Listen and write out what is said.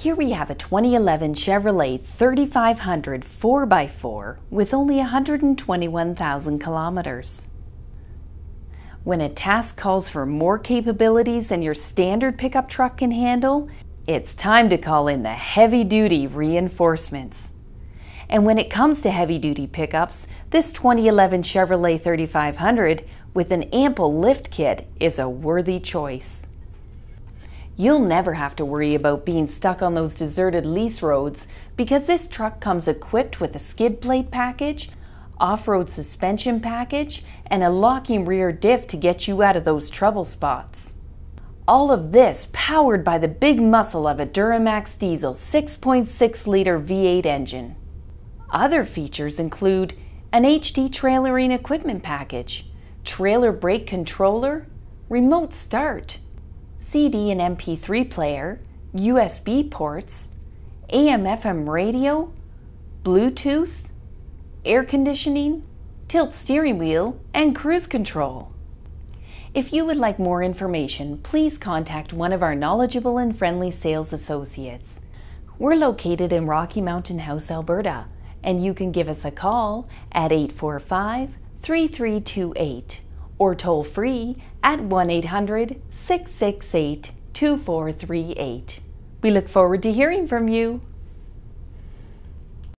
Here we have a 2011 Chevrolet 3500 4x4 with only 121,000 kilometers. When a task calls for more capabilities than your standard pickup truck can handle, it's time to call in the heavy-duty reinforcements. And when it comes to heavy-duty pickups, this 2011 Chevrolet 3500 with an ample lift kit is a worthy choice. You'll never have to worry about being stuck on those deserted lease roads because this truck comes equipped with a skid plate package, off-road suspension package, and a locking rear diff to get you out of those trouble spots. All of this powered by the big muscle of a Duramax diesel 6.6-liter V8 engine. Other features include an HD trailering equipment package, trailer brake controller, remote start, CD and MP3 player, USB ports, AM/FM radio, Bluetooth, air conditioning, tilt steering wheel, and cruise control. If you would like more information, please contact one of our knowledgeable and friendly sales associates. We're located in Rocky Mountain House, Alberta, and you can give us a call at 845-3328. Or toll free at 1-800-668-2438. We look forward to hearing from you.